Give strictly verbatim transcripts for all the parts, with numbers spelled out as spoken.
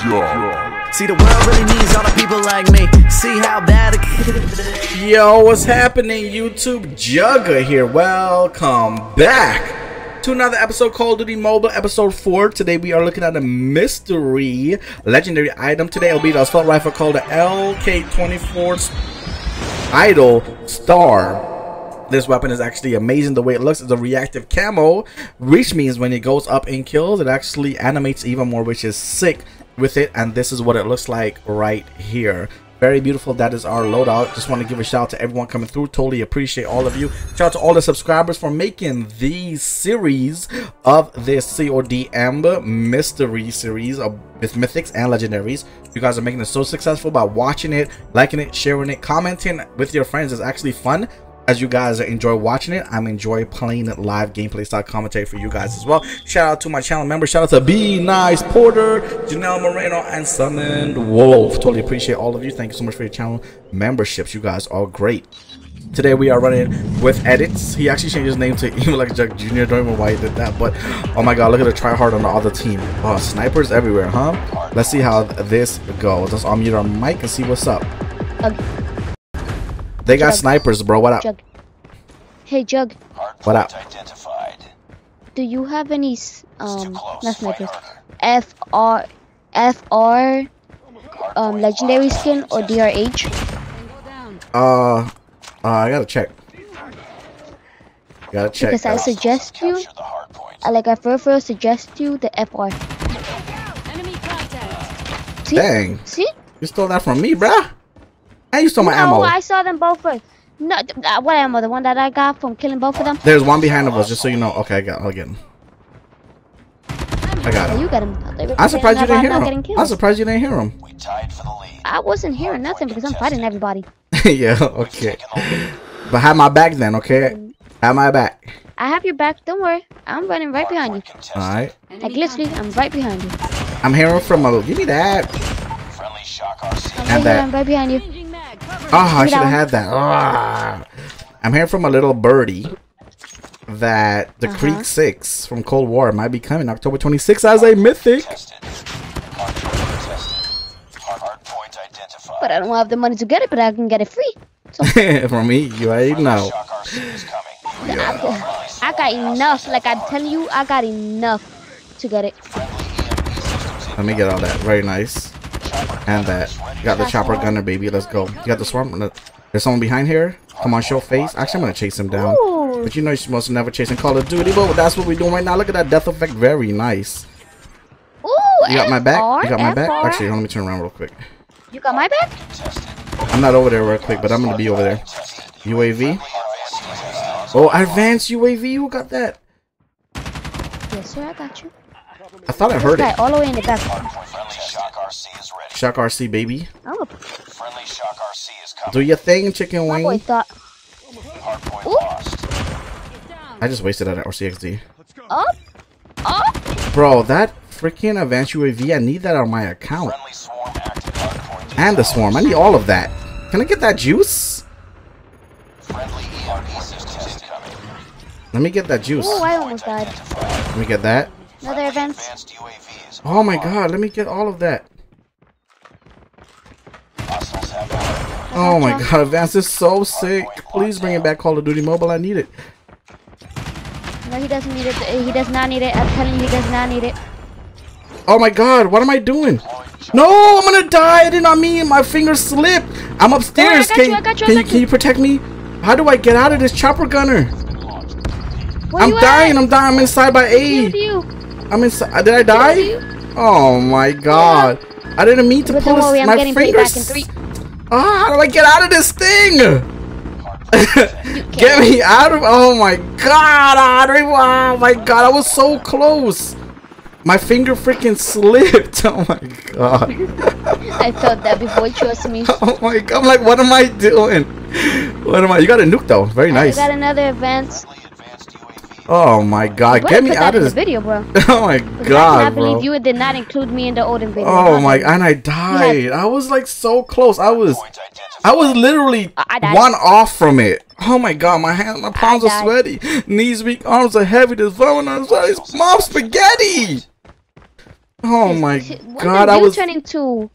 See, the world really needs all the people like me. See how bad it... Yo, what's happening, YouTube? Jugga here. Welcome back to another episode of Call of Duty Mobile, episode four. Today we are looking at a mystery legendary item. Today will be the assault rifle called the L K twenty-four Idol Star. This weapon is actually amazing the way it looks. It's a reactive camo, which means when it goes up and kills, it actually animates even more, which is sick with it. And this is what it looks like right here. Very beautiful. That is our loadout. Just want to give a shout out to everyone coming through. Totally appreciate all of you. Shout out to all the subscribers for making the series of this C O D Amber mystery series of with mythics and legendaries. You guys are making it so successful by watching it, liking it, sharing it, commenting with your friends. It's actually fun. As you guys enjoy watching it, I'm enjoy playing it live gameplay style commentary for you guys as well. Shout out to my channel members. Shout out to Be Nice Porter, Janelle Moreno, and Summoned Wolf. Totally appreciate all of you. Thank you so much for your channel memberships. You guys are great. Today we are running with edits. He actually changed his name to Evilxjug Junior Don't even know why he did that, but oh my god, look at the tryhard on the other team. Oh, snipers everywhere, huh? Let's see how this goes. Let's unmute our mic and see what's up. Okay. They got Jug. Snipers, bro. What up? Jug. Hey, Jug. What up? Do you have any um not snipers? F R F R um legendary skin or D R H? Uh, uh I gotta check. Gotta check. Because I suggest you, I like I prefer suggest you the F R. See? Dang. See? You stole that from me, bruh. I used to my no, ammo. I saw them both first. No, uh, what ammo? The one that I got from killing both of them? There's one behind of us, just so you know. Okay, I got I'll get him. I got him. You got him. I'm surprised you didn't hear him. I'm surprised you didn't hear him. We tied for the lead. I wasn't hearing nothing because I'm fighting everybody. Yeah, okay. But have my back then, okay? Have my back. I have your back. Don't worry. I'm running right behind you. Alright. Like, literally, I'm right behind you. I'm hearing from a... Give me that. I'm that. right behind you. Oh, I should have had that. Ah. I'm hearing from a little birdie that the uh-huh. Creek six from Cold War might be coming October twenty-sixth as a mythic. But I don't have the money to get it, but I can get it free. So. For me, you already know. Yeah. I got enough. Like I'm telling you, I got enough to get it. Let me get all that. Very nice. And that. You got the chopper gunner, baby. Let's go. You got the swarm. There's someone behind here. Come on, show face. Actually, I'm going to chase him down. Ooh. But you know you're supposed to never chase in Call of Duty. But that's what we're doing right now. Look at that death effect. Very nice. Ooh, you got my back? You got my back? Actually, let me turn around real quick. You got my back? I'm not over there real quick, but I'm going to be over there. U A V. Oh, advanced U A V. Who got that? Yes, sir. I got you. I thought I heard it. All the way in the back. Shock R C, baby. Oh. Friendly Shock R C is coming. Do your thing, chicken wing. My boy thought. I just wasted that R C X D. Up, up. Bro, that freaking advanced U A V. I need that on my account. Swarm and the swarm. I need all of that. Can I get that juice? Friendly E R P system coming. Let me get that juice. Oh, I almost died. Let me get that. Another advanced U A V is oh my god! Let me get all of that. Oh my god, Vance is so sick. Please bring it back, Call of Duty Mobile. I need it. No, he doesn't need it. He does not need it. I'm telling you, he does not need it. Oh my god, what am I doing? No, I'm gonna die. I did not mean my finger slipped. I'm upstairs. Yeah, can, you, you, can, you, can you protect me? How do I get out of this chopper gunner? Where I'm dying. At? I'm dying. I'm inside by A. I'm inside. Did I die? Oh my god. Yeah. I didn't mean to but pull this, worry, my fingers. Ah, how do I get out of this thing? Get me out of... Oh my god, Audrey. Oh my god, I was so close. My finger freaking slipped. Oh my god. I felt that before, trust me. Oh my god, I'm like, what am I doing? What am I... You got a nuke though. Very nice. I got another advanced... Oh my god, get me out of this video, bro. Oh my god, I cannot believe you did not include me in the Odin video. Oh my, and I died. I was like so close. I was, I was literally one off from it. Oh my god, my hands, my palms are sweaty, knees weak, arms are heavy. This phone, I'm like, mom, spaghetti. Oh my god, I was turning two.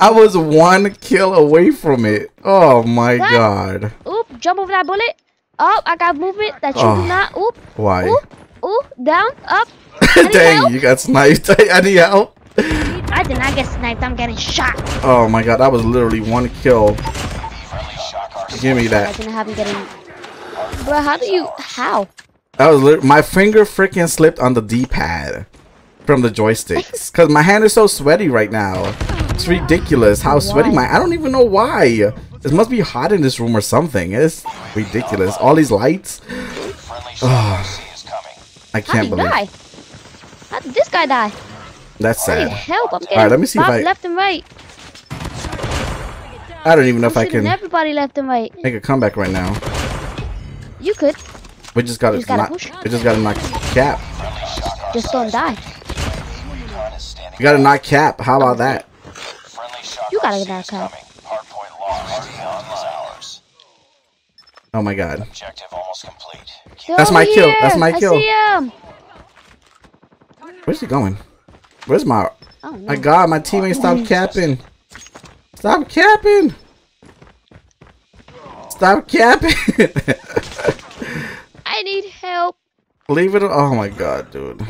I was one kill away from it. Oh my god. Oop, jump over that bullet. Oh, I got movement that you do not. Oop. Why? Oop, oop, down, up. Dang, you got sniped. I need help. I did not get sniped. I'm getting shot. Oh my god, that was literally one kill. Give me that. I didn't have him getting. Bro, how do you? How? That was my finger freaking slipped on the D-pad from the joysticks because my hand is so sweaty right now. It's ridiculous how sweaty my. I don't even know why. It must be hot in this room or something. It's ridiculous. All these lights. Oh, I can't believe. How did he die? How did this guy die? That's sad. I need help. I'm getting. All right, let me see if I left and right. I don't even know I'm if I can. Everybody left and right. Make a comeback right now. You could. We just got to knock. We just got to knock Cap. Just don't die. You got to knock Cap. How about that? You got to knock Cap. Oh my god. That's my kill. That's my kill. I see him. Where's he going? Where's my? Oh my god! My teammate stopped capping. Stop capping! Stop capping! I need help. Leave it. Oh my god, dude.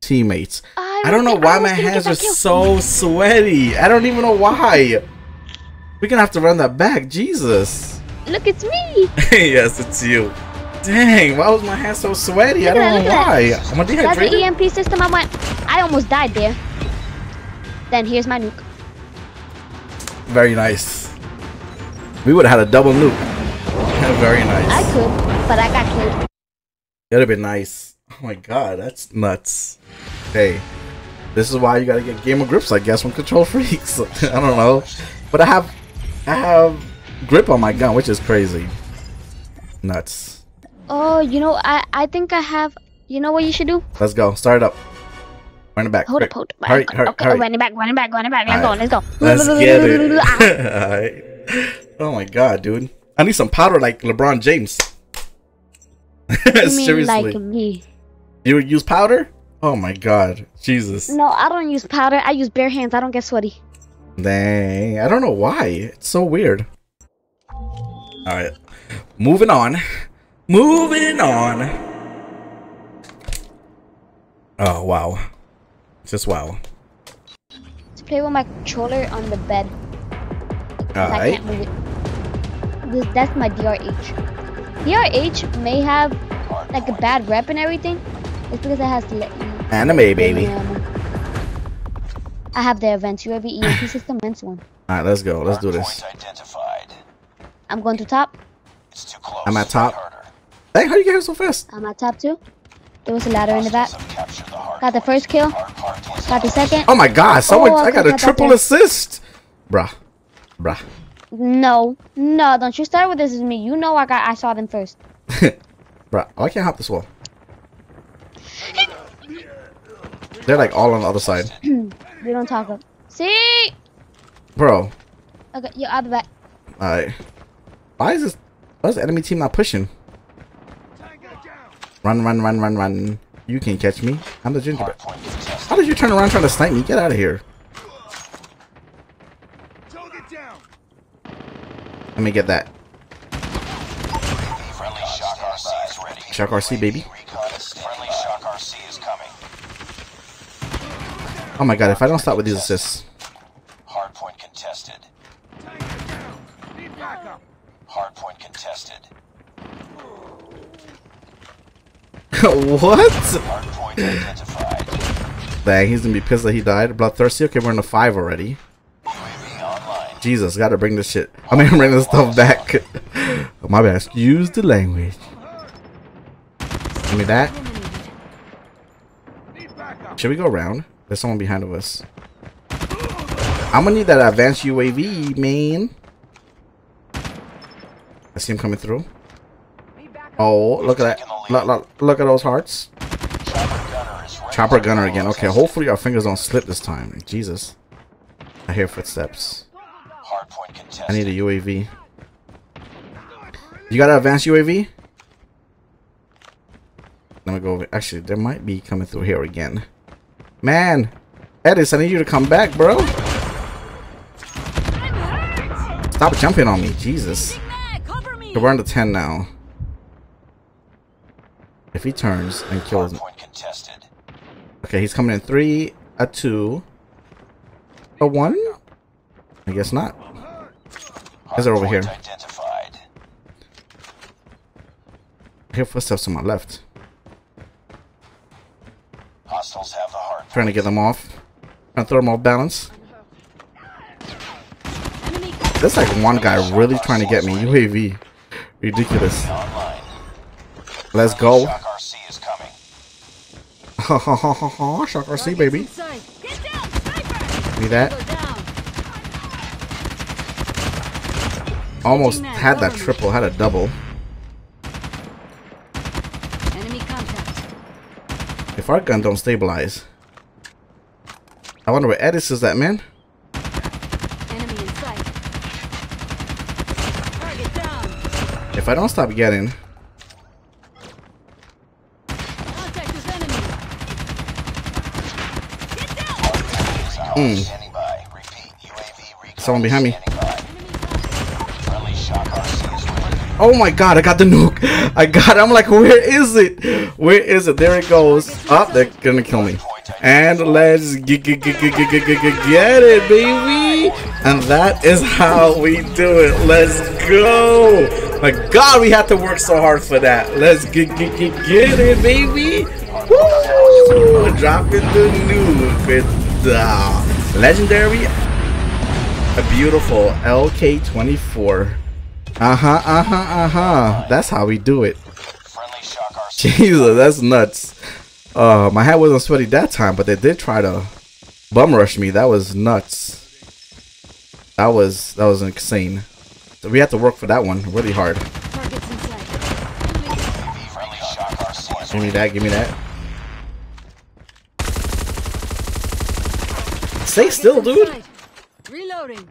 Teammates. I, I don't know why my hands are so sweaty. I don't even know why. We're gonna have to run that back. Jesus. Look, it's me. Yes, it's you. Dang, why was my hands so sweaty? I don't know why. I'm a dehydrated. That's the E M P system. I went. I almost died there. Then here's my nuke. Very nice. We would have had a double nuke. Very nice. I could, but I got killed. That would have been nice. Oh my god, that's nuts. Hey, this is why you gotta get gamer grips, I guess, from Control Freaks. I don't know, but I have, I have grip on my gun, which is crazy. Nuts. Oh, you know, I, I think I have. You know what you should do? Let's go. Start it up. Run it back. Hold up, hold up. Hurry, hurry, okay, hurry. Run it back, run it back, run it back. Let's right. go, let's go. Let's get it. Alright. Oh my god, dude. I need some powder like LeBron James. You mean seriously. Like me. You would use powder? Oh my god. Jesus. No, I don't use powder. I use bare hands. I don't get sweaty. Dang. I don't know why. It's so weird. Alright. Moving on. Moving on. Oh, wow. Just wow. Let's play with my controller on the bed. Alright. I can't move it. This, that's my D R H. D R H may have like a bad rep and everything. It's because it has to anime, baby. I have the events. You have the E M P system and so on. Alright, let's go. Let's do this. I'm going to top. It's too close. I'm at top. Hey, how do you get here so fast? I'm at top too. There was a ladder in the back. Got the first kill. Got the second. Oh my god, someone, oh, I got a triple assist. Bruh. Bruh. No. No, don't you start with this as me. You know I got I saw them first. Bruh. Oh, I can't hop this wall. They're like all on the other side. We don't talk up. See? Bro. Okay, yo, I'll be back. Alright. Why is this why is the enemy team not pushing? Run, run, run, run, run. You can't catch me. I'm the gingerbread. How did you turn around trying to snipe me? Get out of here. Let me get that. Shock R C, baby. Oh my god, if I don't stop with these assists. Hardpoint contested. Hardpoint contested. What? Dang, he's gonna be pissed that he died. Bloodthirsty. Okay, we're in the five already. Jesus, gotta bring this shit. I mean, bring this stuff back. Oh, my bad. Excuse the language. Give me that. Should we go around? There's someone behind of us. I'm gonna need that advanced U A V, man. I see him coming through. Oh, look at that. Look, look, look at those hearts. Chopper gunner again. Okay, hopefully our fingers don't slip this time. Jesus. I hear footsteps. I need a U A V. You got an advanced U A V? Let me go over. Actually, there might be coming through here again. Man, Edis, I need you to come back, bro. Stop jumping on me, Jesus. So we're on the ten now. If he turns and kills me. Okay, he's coming in three, a two, a one. I guess not. Guys are over here. I hear footsteps to my left. Hostiles have the heart. Trying to get them off. Trying to throw them off balance. There's like one guy really trying to get me. U A V. Ridiculous. Let's go. Ha ha ha ha ha. Shock R C, baby. Give me that. Almost had that triple, had a double. If our gun don't stabilize. I wonder where Edis is at, man. If I don't stop getting. Mm. Someone behind me. Oh my god, I got the nuke. I got it. I'm like, where is it? Where is it? There it goes. Up, oh, they're gonna kill me. And let's get it, baby. And that is how we do it. Let's go. My god, we had to work so hard for that. Let's get it, baby. Woo! Dropping the nuke. It's Uh, legendary, a beautiful L K twenty-four. Uh-huh, uh-huh, uh-huh. That's how we do it. Jesus, that's nuts. Uh, my hat wasn't sweaty that time, but they did try to bum rush me. That was nuts. That was that was insane. So we had to work for that one really hard. Give me that, give me that. Stay still, dude. Reloading.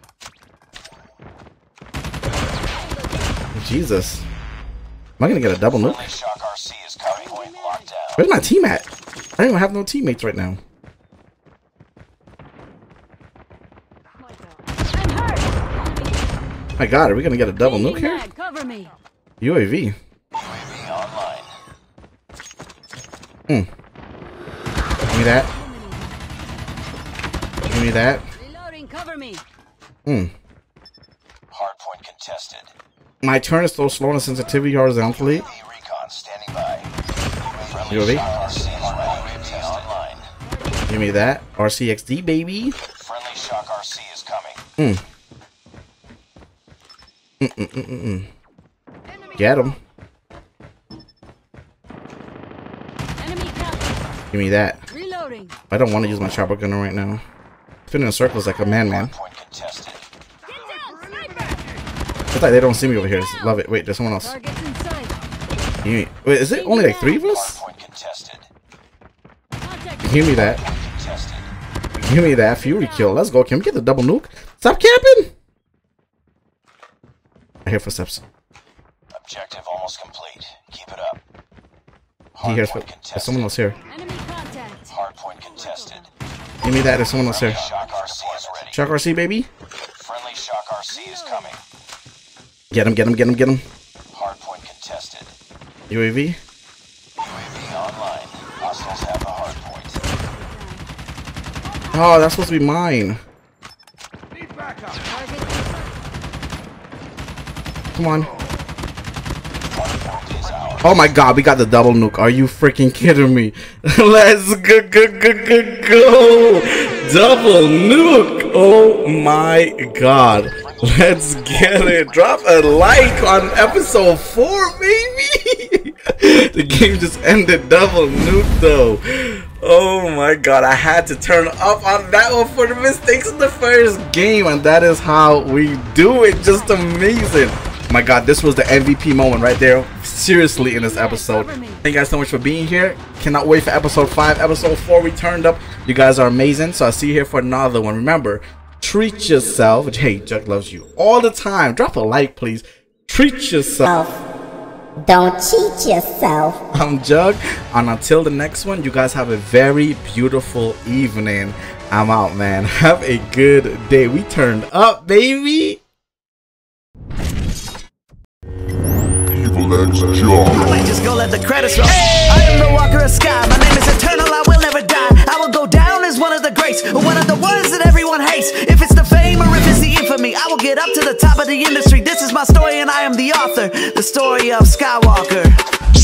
Jesus. Am I gonna get a double nuke? Where's my team at? I don't even have no teammates right now. My god, are we gonna get a double nuke here? U A V. Hmm. Give me that. Give me that. Reloading, cover me. Hmm. Hard point contested. My turn is so slow and sensitivity horizontally. U A V. Give me that. R C X D, baby. Friendly shock R C is coming. Hmm. Mm mm mm mm mm. Get him. Enemy cover. Give me that. Reloading. I don't want to use my chopper gunner right now. Spinning in circles like a man-man. It's like they don't see me over here. Love it. Wait, there's someone else. Wait, is it only like three of us? Give me that. Give me that. Fury kill. Let's go. Can we get the double nuke? Stop camping! I hear footsteps. Objective almost complete. Keep it up. He hears what? There's someone else here. Hard point contested. Give me that. There's someone else here. Shock R C, shock R C, baby. Friendly shock R C is coming. Get him, get him, get him, get him. Hard point contested. U A V. U A V online. Hostiles have a hard point. Oh, that's supposed to be mine. Need backup. Come on. Oh my god, we got the double nuke. Are you freaking kidding me? Let's go, go, go, go, go. Double nuke. Oh my god. Let's get it. Drop a like on episode four, baby. The game just ended double nuke though. Oh my god, I had to turn up on that one for the mistakes in the first game. And that is how we do it. Just amazing. My god, this was the M V P moment right there, seriously, in this episode. Thank you guys so much for being here. Cannot wait for episode five. Episode four, we turned up. You guys are amazing, so I'll see you here for another one. Remember, treat yourself. Hey, Jug loves you all the time. Drop a like, please. Treat yourself. Don't cheat yourself. I'm Jug, and until the next one, you guys have a very beautiful evening. I'm out, man. Have a good day. We turned up, baby. Evilxjug. Just go let the credits roll. Hey! I am the walker of sky. My name is eternal. I will never die. I will go down as one of the greats, one of the ones that everyone hates. If it's the fame or if it's the infamy, I will get up to the top of the industry. This is my story, and I am the author. The story of Skywalker.